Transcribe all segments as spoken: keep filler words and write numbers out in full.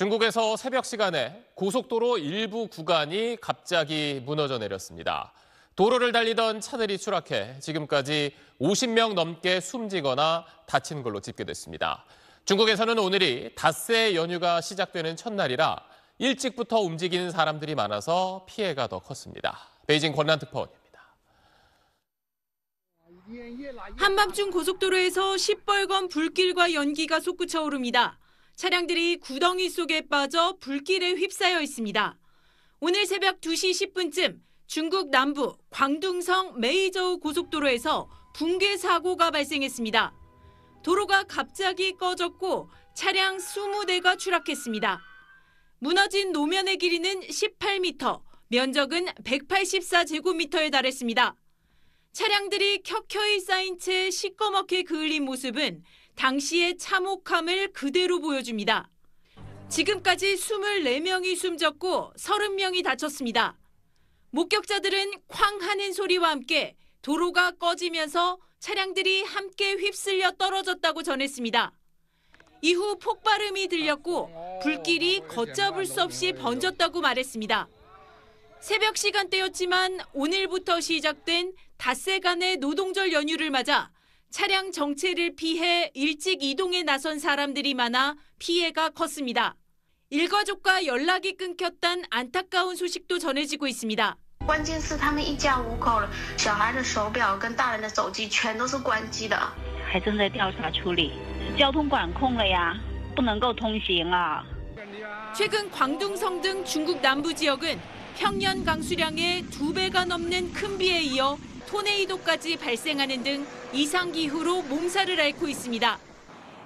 중국에서 새벽 시간에 고속도로 일부 구간이 갑자기 무너져 내렸습니다. 도로를 달리던 차들이 추락해 지금까지 오십 명 넘게 숨지거나 다친 걸로 집계됐습니다. 중국에서는 오늘이 닷새 연휴가 시작되는 첫날이라 일찍부터 움직이는 사람들이 많아서 피해가 더 컸습니다. 베이징 권란 특파원입니다. 한밤중 고속도로에서 시뻘건 불길과 연기가 솟구쳐 오릅니다. 차량들이 구덩이 속에 빠져 불길에 휩싸여 있습니다. 오늘 새벽 두 시 십 분쯤 중국 남부 광둥성 메이저우 고속도로에서 붕괴 사고가 발생했습니다. 도로가 갑자기 꺼졌고 차량 이십 대가 추락했습니다. 무너진 노면의 길이는 십팔 미터, 면적은 백팔십사 제곱미터에 달했습니다. 차량들이 켜켜이 쌓인 채 시꺼멓게 그을린 모습은 당시의 참혹함을 그대로 보여줍니다. 지금까지 이십사 명이 숨졌고 삼십 명이 다쳤습니다. 목격자들은 쾅 하는 소리와 함께 도로가 꺼지면서 차량들이 함께 휩쓸려 떨어졌다고 전했습니다. 이후 폭발음이 들렸고 불길이 걷잡을 수 없이 번졌다고 말했습니다. 새벽 시간대였지만 오늘부터 시작된 닷새간의 노동절 연휴를 맞아 차량 정체를 피해 일찍 이동에 나선 사람들이 많아 피해가 컸습니다. 일가족과 연락이 끊겼단 안타까운 소식도 전해지고 있습니다. 최근 광둥성 등 중국 남부 지역은 평년 강수량의 두 배가 넘는 큰 비에 이어 토네이도까지 발생하는 등 이상기후로 몸살을 앓고 있습니다.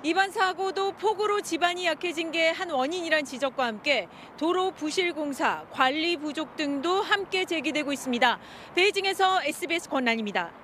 이번 사고도 폭우로 지반이 약해진 게 한 원인이란 지적과 함께 도로 부실 공사, 관리 부족 등도 함께 제기되고 있습니다. 베이징에서 에스비에스 권란입니다.